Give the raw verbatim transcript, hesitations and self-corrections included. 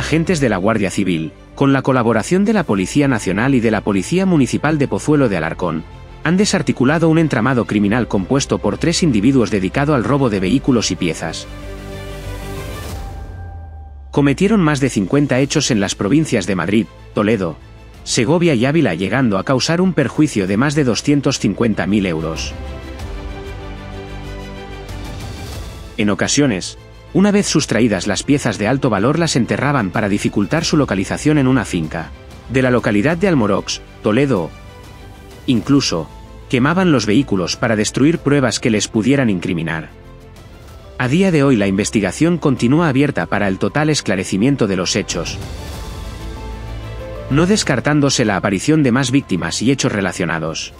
agentes de la Guardia Civil, con la colaboración de la Policía Nacional y de la Policía Municipal de Pozuelo de Alarcón, han desarticulado un entramado criminal compuesto por tres individuos dedicado al robo de vehículos y piezas. Cometieron más de cincuenta hechos en las provincias de Madrid, Toledo, Segovia y Ávila, llegando a causar un perjuicio de más de doscientos cincuenta mil euros. En ocasiones, una vez sustraídas las piezas de alto valor, las enterraban para dificultar su localización en una finca de la localidad de Almorox, Toledo. Incluso, quemaban los vehículos para destruir pruebas que les pudieran incriminar. A día de hoy la investigación continúa abierta para el total esclarecimiento de los hechos, no descartándose la aparición de más víctimas y hechos relacionados.